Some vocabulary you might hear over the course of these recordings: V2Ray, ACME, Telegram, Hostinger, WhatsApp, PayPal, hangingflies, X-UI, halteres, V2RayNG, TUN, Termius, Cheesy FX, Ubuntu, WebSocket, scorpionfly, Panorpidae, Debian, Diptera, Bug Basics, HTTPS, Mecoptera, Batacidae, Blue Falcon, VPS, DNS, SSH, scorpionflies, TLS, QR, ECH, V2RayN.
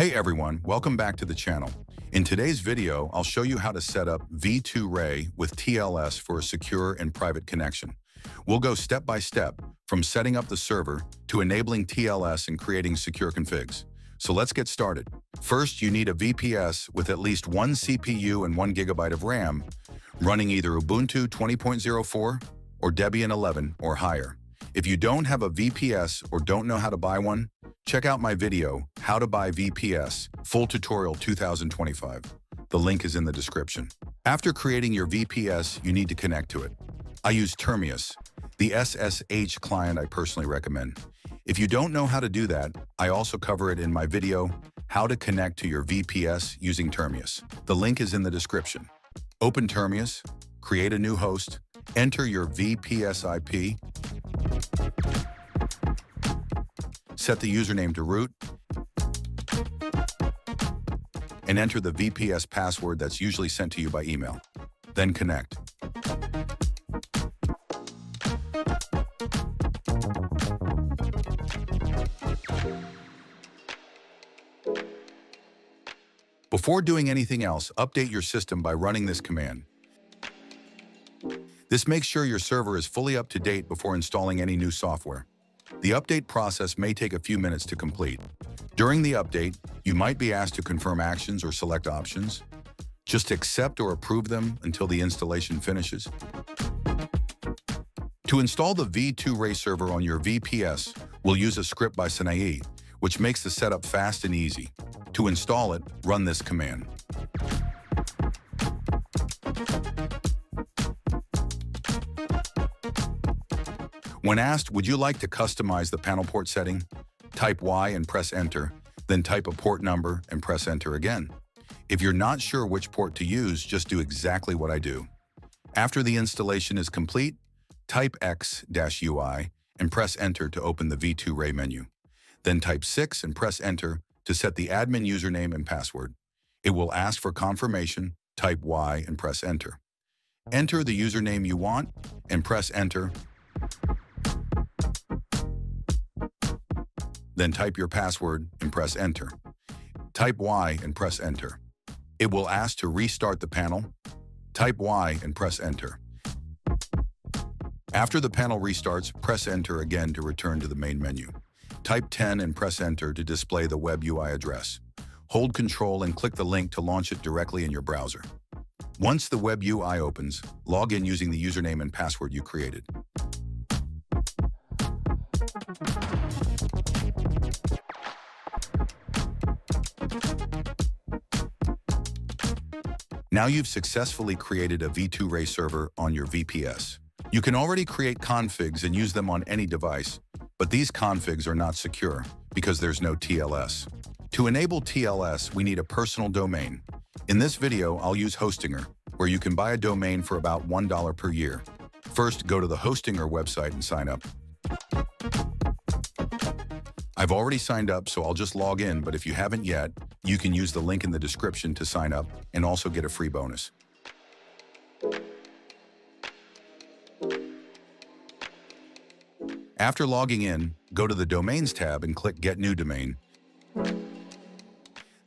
Hey everyone, welcome back to the channel. In today's video, I'll show you how to set up V2Ray with TLS for a secure and private connection. We'll go step by step from setting up the server to enabling TLS and creating secure configs. So let's get started. First, you need a VPS with at least one CPU and 1 GB of RAM running either Ubuntu 20.04 or Debian 11 or higher. If you don't have a VPS or don't know how to buy one, check out my video, How to Buy VPS, Full Tutorial 2025. The link is in the description. After creating your VPS, you need to connect to it. I use Termius, the SSH client I personally recommend. If you don't know how to do that, I also cover it in my video, How to Connect to Your VPS Using Termius. The link is in the description. Open Termius, create a new host, enter your VPS IP, set the username to root, and enter the VPS password that's usually sent to you by email. Then connect. Before doing anything else, update your system by running this command. This makes sure your server is fully up to date before installing any new software. The update process may take a few minutes to complete. During the update, you might be asked to confirm actions or select options. Just accept or approve them until the installation finishes. To install the V2Ray server on your VPS, we'll use a script by Sanaei, which makes the setup fast and easy. To install it, run this command. When asked, would you like to customize the panel port setting? Type Y and press enter, then type a port number and press enter again. If you're not sure which port to use, just do exactly what I do. After the installation is complete, type X-UI and press enter to open the V2Ray menu. Then type 6 and press enter to set the admin username and password. It will ask for confirmation, type Y and press enter. Enter the username you want and press enter. Then type your password and press enter. Type Y and press enter. It will ask to restart the panel. Type Y and press enter. After the panel restarts, press enter again to return to the main menu. Type 10 and press enter to display the web UI address. Hold Control and click the link to launch it directly in your browser. Once the web UI opens, log in using the username and password you created. Now you've successfully created a V2Ray server on your VPS. You can already create configs and use them on any device, but these configs are not secure because there's no TLS. To enable TLS, we need a personal domain. In this video, I'll use Hostinger, where you can buy a domain for about $1 per year. First, go to the Hostinger website and sign up. I've already signed up, so I'll just log in, but if you haven't yet, you can use the link in the description to sign up and also get a free bonus. After logging in, go to the Domains tab and click Get New Domain.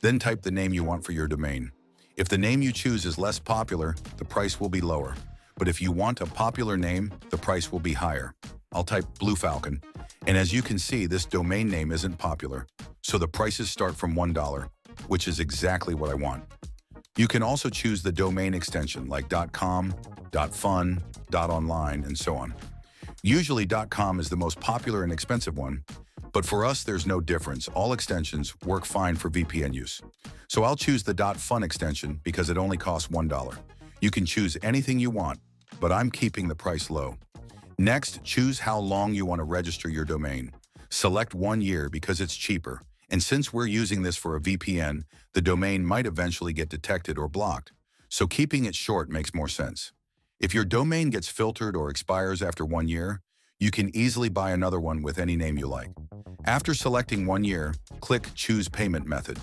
Then type the name you want for your domain. If the name you choose is less popular, the price will be lower. But if you want a popular name, the price will be higher. I'll type Blue Falcon. And as you can see, this domain name isn't popular, so the prices start from $1, which is exactly what I want. You can also choose the domain extension like .com, .fun, .online, and so on. Usually .com is the most popular and expensive one, but for us there's no difference. All extensions work fine for VPN use. So I'll choose the .fun extension because it only costs $1. You can choose anything you want, but I'm keeping the price low. Next, choose how long you want to register your domain. Select 1 year because it's cheaper, and since we're using this for a VPN, the domain might eventually get detected or blocked, so keeping it short makes more sense. If your domain gets filtered or expires after 1 year, you can easily buy another one with any name you like. After selecting 1 year, click Choose Payment Method.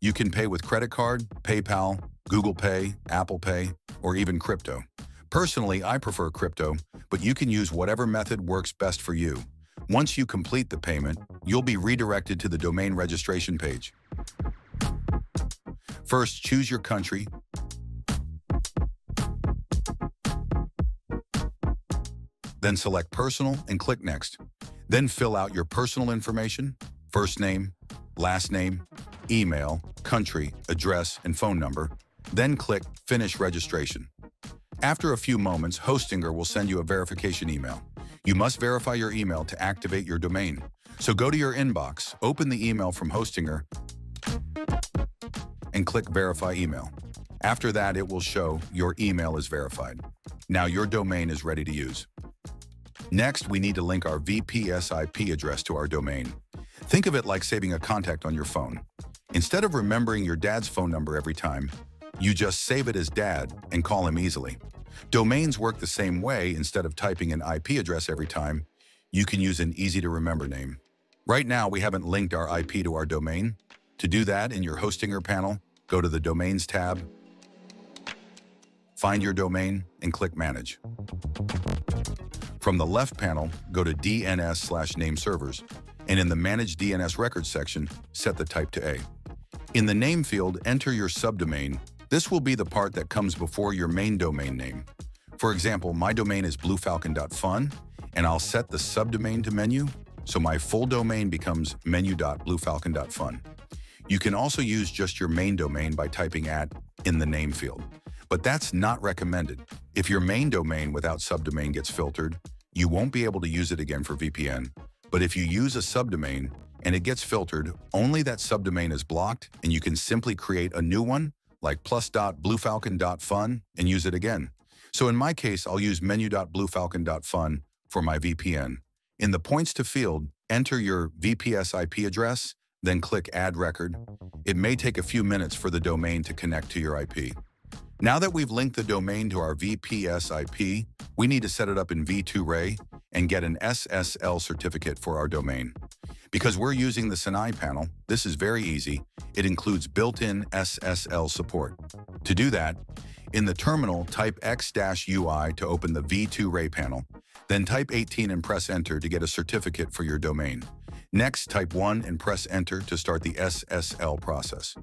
You can pay with credit card, PayPal, Google Pay, Apple Pay, or even crypto. Personally, I prefer crypto, but you can use whatever method works best for you. Once you complete the payment, you'll be redirected to the domain registration page. First, choose your country. Then select Personal and click Next. Then fill out your personal information, first name, last name, email, country, address, and phone number. Then click Finish Registration. After a few moments, Hostinger will send you a verification email. You must verify your email to activate your domain. So go to your inbox, open the email from Hostinger, and click Verify Email. After that, it will show your email is verified. Now your domain is ready to use. Next, we need to link our VPS IP address to our domain. Think of it like saving a contact on your phone. Instead of remembering your dad's phone number every time, you just save it as dad and call him easily. Domains work the same way. Instead of typing an IP address every time, you can use an easy-to-remember name. Right now, we haven't linked our IP to our domain. To do that, in your Hostinger panel, go to the Domains tab, find your domain, and click Manage. From the left panel, go to DNS/name servers, and in the Manage DNS Records section, set the type to A. In the name field, enter your subdomain. This will be the part that comes before your main domain name. For example, my domain is bluefalcon.fun, and I'll set the subdomain to menu, so my full domain becomes menu.bluefalcon.fun. You can also use just your main domain by typing at in the name field, but that's not recommended. If your main domain without subdomain gets filtered, you won't be able to use it again for VPN. But if you use a subdomain and it gets filtered, only that subdomain is blocked, and you can simply create a new one like plus.bluefalcon.fun and use it again. So in my case, I'll use menu.bluefalcon.fun for my VPN. In the points to field, enter your VPS IP address, then click Add Record. It may take a few minutes for the domain to connect to your IP. Now that we've linked the domain to our VPS IP, we need to set it up in V2Ray and get an SSL certificate for our domain. Because we're using the Sanaei panel, this is very easy. It includes built-in SSL support. To do that, in the terminal, type X-UI to open the V2Ray panel, then type 18 and press Enter to get a certificate for your domain. Next, type 1 and press Enter to start the SSL process.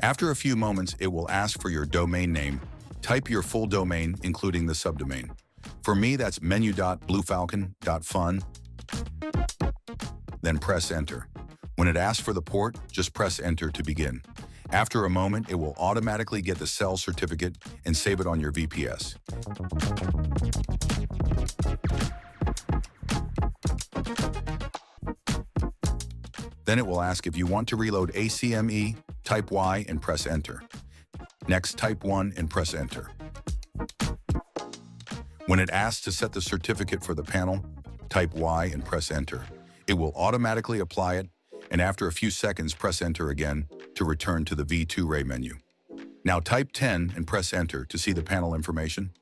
After a few moments, it will ask for your domain name. Type your full domain, including the subdomain. For me, that's menu.bluefalcon.fun, then press Enter. When it asks for the port, just press Enter to begin. After a moment, it will automatically get the SSL certificate and save it on your VPS. Then it will ask if you want to reload ACME, type Y and press Enter. Next, type 1 and press Enter. When it asks to set the certificate for the panel, type Y and press Enter. It will automatically apply it, and after a few seconds, press Enter again to return to the V2Ray menu. Now type 10 and press Enter to see the panel information.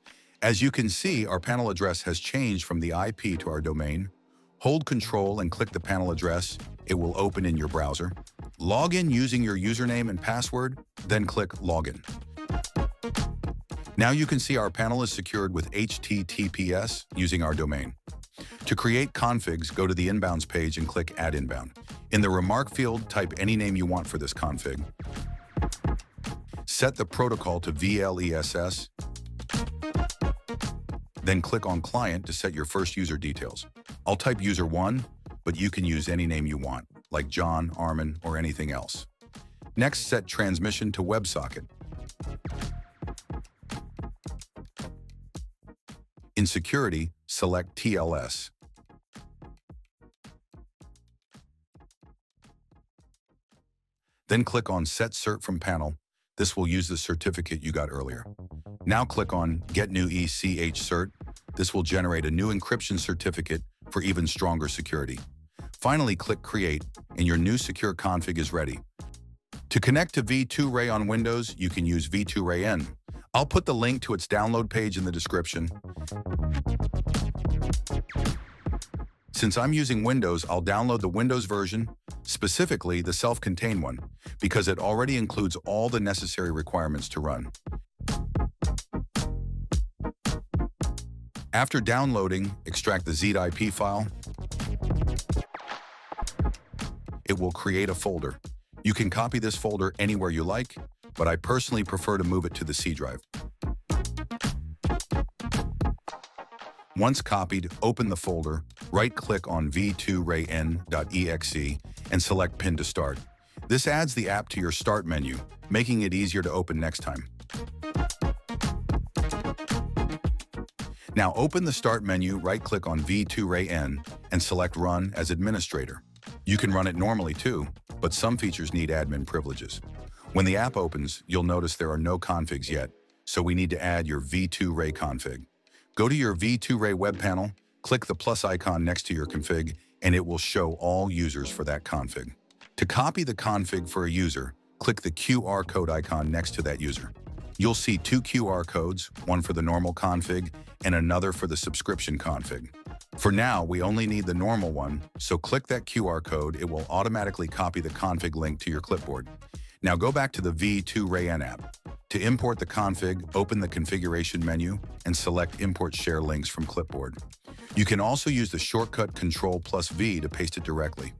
As you can see, our panel address has changed from the IP to our domain. Hold Control and click the panel address. It will open in your browser. Log in using your username and password, then click Login. Now you can see our panel is secured with HTTPS using our domain. To create configs, go to the Inbounds page and click Add Inbound. In the Remark field, type any name you want for this config. Set the protocol to VLESS, then click on Client to set your first user details. I'll type User 1, but you can use any name you want, like John, Armin, or anything else. Next, set transmission to WebSocket. In Security, select TLS. Then click on Set Cert from Panel. This will use the certificate you got earlier. Now click on Get New ECH Cert. This will generate a new encryption certificate for even stronger security. Finally, click Create, and your new secure config is ready. To connect to V2Ray on Windows, you can use V2RayN. I'll put the link to its download page in the description. Since I'm using Windows, I'll download the Windows version, specifically the self-contained one, because it already includes all the necessary requirements to run. After downloading, extract the zip file. It will create a folder. You can copy this folder anywhere you like, but I personally prefer to move it to the C drive. Once copied, open the folder, right-click on V2RayN.exe and select Pin to Start. This adds the app to your Start menu, making it easier to open next time. Now open the Start menu, right-click on V2RayN, and select Run as Administrator. You can run it normally too, but some features need admin privileges. When the app opens, you'll notice there are no configs yet, so we need to add your V2Ray config. Go to your V2Ray web panel, click the plus icon next to your config, and it will show all users for that config. To copy the config for a user, click the QR code icon next to that user. You'll see two QR codes, one for the normal config and another for the subscription config. For now, we only need the normal one, so click that QR code. It will automatically copy the config link to your clipboard. Now go back to the V2RayN app. To import the config, open the configuration menu and select Import Share Links from Clipboard. You can also use the shortcut Ctrl plus V to paste it directly.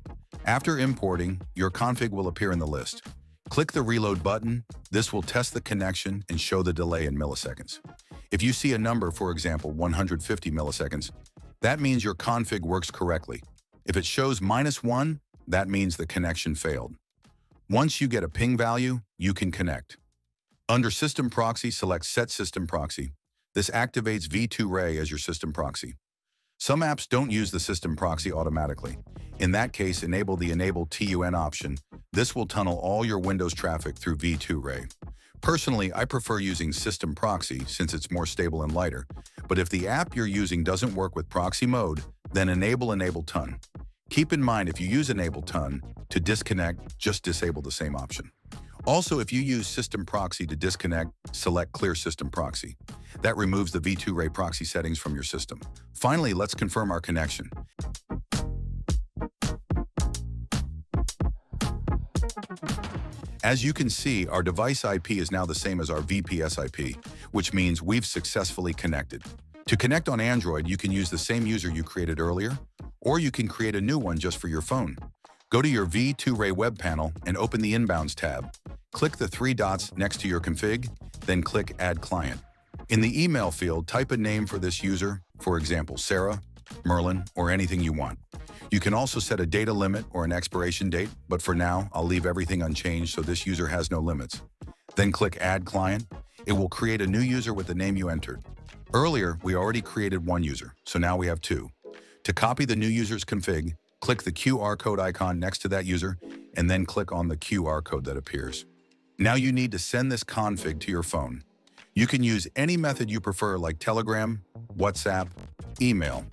After importing, your config will appear in the list. Click the reload button. This will test the connection and show the delay in milliseconds. If you see a number, for example, 150 milliseconds, that means your config works correctly. If it shows -1, that means the connection failed. Once you get a ping value, you can connect. Under System Proxy, select Set System Proxy. This activates V2Ray as your system proxy. Some apps don't use the system proxy automatically. In that case, enable the Enable TUN option. This will tunnel all your Windows traffic through V2Ray. Personally, I prefer using system proxy since it's more stable and lighter, but if the app you're using doesn't work with proxy mode, then enable TUN. Keep in mind, if you use enable TUN to disconnect, just disable the same option. Also, if you use system proxy to disconnect, select Clear System Proxy. That removes the V2Ray proxy settings from your system. Finally, let's confirm our connection. As you can see, our device IP is now the same as our VPS IP, which means we've successfully connected. To connect on Android, you can use the same user you created earlier, or you can create a new one just for your phone. Go to your V2Ray web panel and open the Inbounds tab. Click the three dots next to your config, then click Add Client. In the email field, type a name for this user, for example, Sarah, Merlin, or anything you want. You can also set a data limit or an expiration date, but for now, I'll leave everything unchanged so this user has no limits. Then click Add Client. It will create a new user with the name you entered. Earlier, we already created one user, so now we have two. To copy the new user's config, click the QR code icon next to that user, and then click on the QR code that appears. Now you need to send this config to your phone. You can use any method you prefer like Telegram, WhatsApp, email.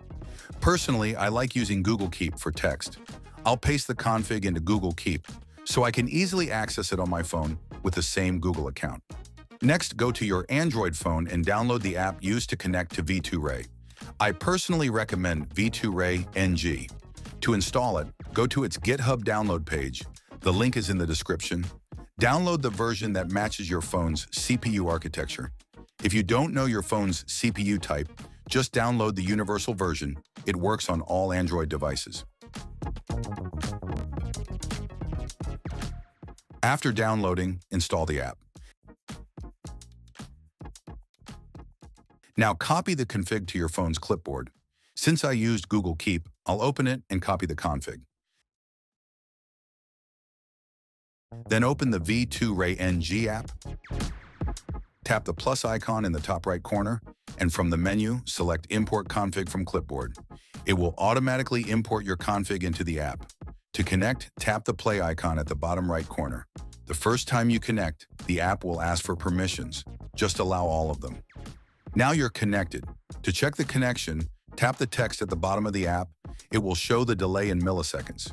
Personally, I like using Google Keep for text. I'll paste the config into Google Keep so I can easily access it on my phone with the same Google account. Next, go to your Android phone and download the app used to connect to V2Ray. I personally recommend V2RayNG. To install it, go to its GitHub download page. The link is in the description. Download the version that matches your phone's CPU architecture. If you don't know your phone's CPU type, just download the universal version. It works on all Android devices. After downloading, install the app. Now copy the config to your phone's clipboard. Since I used Google Keep, I'll open it and copy the config. Then open the V2RayNG app. Tap the plus icon in the top right corner, and from the menu, select Import Config from Clipboard. It will automatically import your config into the app. To connect, tap the play icon at the bottom right corner. The first time you connect, the app will ask for permissions. Just allow all of them. Now you're connected. To check the connection, tap the text at the bottom of the app. It will show the delay in milliseconds.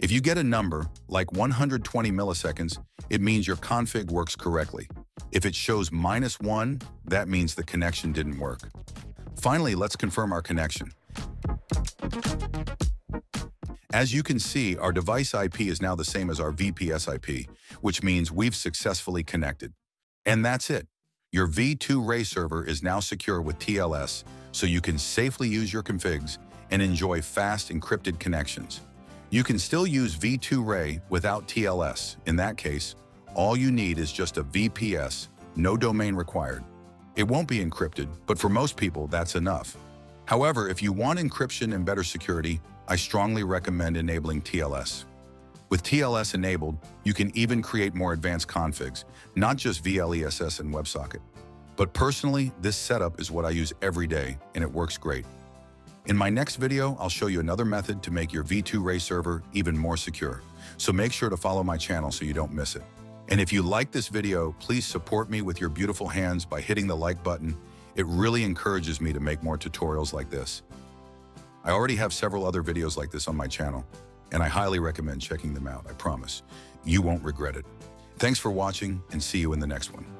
If you get a number, like 120 milliseconds, it means your config works correctly. If it shows -1, that means the connection didn't work. Finally, let's confirm our connection. As you can see, our device IP is now the same as our VPS IP, which means we've successfully connected. And that's it. Your V2Ray server is now secure with TLS, so you can safely use your configs and enjoy fast encrypted connections. You can still use V2Ray without TLS. In that case, all you need is just a VPS, no domain required. It won't be encrypted, but for most people, that's enough. However, if you want encryption and better security, I strongly recommend enabling TLS. With TLS enabled, you can even create more advanced configs, not just VLESS and WebSocket. But personally, this setup is what I use every day, and it works great. In my next video, I'll show you another method to make your V2Ray server even more secure. So make sure to follow my channel so you don't miss it. And if you like this video, please support me with your beautiful hands by hitting the like button. It really encourages me to make more tutorials like this. I already have several other videos like this on my channel, and I highly recommend checking them out, I promise. You won't regret it. Thanks for watching, and see you in the next one.